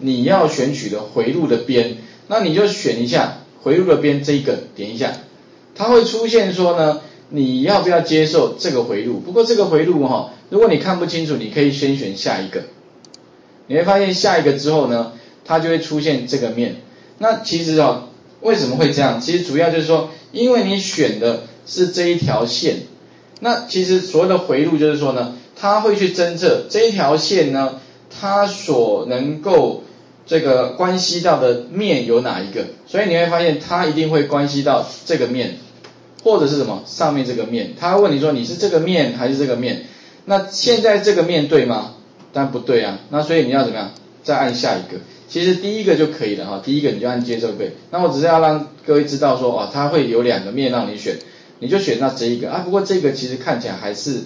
你要选取的回路的边，那你就选一下回路的边这一个，点一下，它会出现说呢，你要不要接受这个回路？不过这个回路哈，如果你看不清楚，你可以先选下一个，你会发现下一个之后呢，它就会出现这个面。那其实哦，为什么会这样？其实主要就是说，因为你选的是这一条线。那其实所谓的回路就是说呢，它会去侦测这一条线呢，它所能够这个关系到的面有哪一个，所以你会发现它一定会关系到这个面，或者是什么上面这个面。它问你说你是这个面还是这个面？那现在这个面对吗？当然不对啊。那所以你要怎么样？再按下一个。其实第一个就可以了哈，第一个你就按接受对。那我只是要让各位知道说哦，它会有两个面让你选，你就选到这一个啊。不过这个其实看起来还是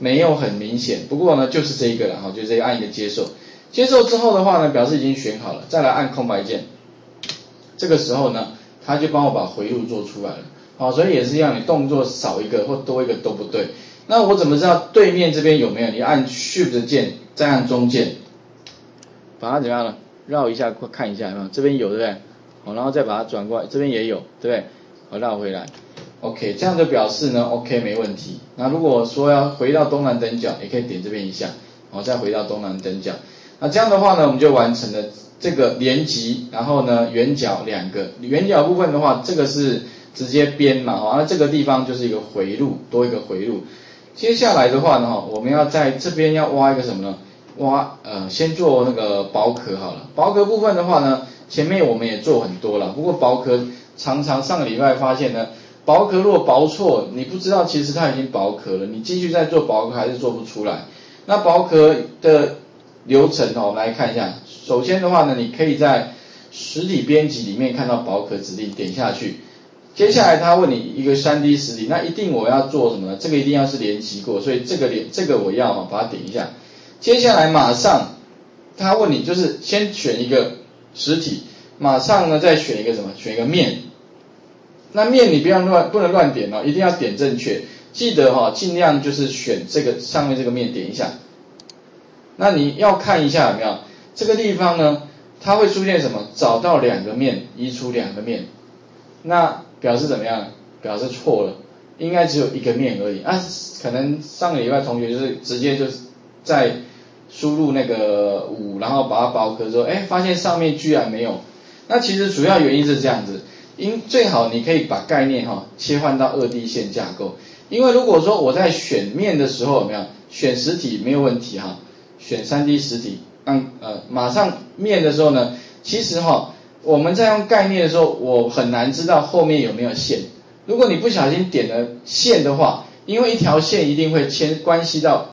没有很明显，不过呢就是这一个了哈，就这个按一个接受。接受之后的话呢，表示已经选好了，再来按空白键。这个时候呢，它就帮我把回路做出来了。好，所以也是一样，你动作少一个或多一个都不对。那我怎么知道对面这边有没有？你按 Shift 键，再按中键，把它怎么样了？绕一下看一下有没有？这边有对不对？好，然后再把它转过来，这边也有对不对？好，绕回来。OK， 这样就表示呢 OK 没问题。那如果说要回到东南等角，也可以点这边一下，好，再回到东南等角。那这样的话呢，我们就完成了这个连集，然后呢圆角两个，圆角部分的话，这个是直接边嘛，那这个地方就是一个回路，多一个回路。接下来的话呢，我们要在这边要挖一个什么呢？挖先做那个薄壳好了。薄壳部分的话呢，前面我们也做很多了，不过薄壳常常上个礼拜发现呢，薄壳如果薄错，你不知道其实它已经薄壳了，你继续再做薄壳还是做不出来。那薄壳的流程我们来看一下。首先的话呢，你可以在实体编辑里面看到薄壳指令，点下去。接下来他问你一个 3D 实体，那一定我要做什么呢？这个一定要是连集过，所以这个我要把它点一下。接下来马上他问你就是先选一个实体，马上呢再选一个什么？选一个面。那面你不能乱点哦，一定要点正确。记得尽量就是选这个上面这个面，点一下。那你要看一下有没有这个地方呢？它会出现什么？找到两个面，移除两个面，那表示怎么样？表示错了，应该只有一个面而已啊。可能上个礼拜同学就是直接就是在输入那个5，然后把它薄壳之后，发现上面居然没有。那其实主要原因是这样子，最好你可以把概念切换到 2D 线架构，因为如果说我在选面的时候有没有选实体没有问题哈。选 3D 实体，马上面的时候呢，其实我们在用概念的时候，我很难知道后面有没有线。如果你不小心点了线的话，因为一条线一定会关系到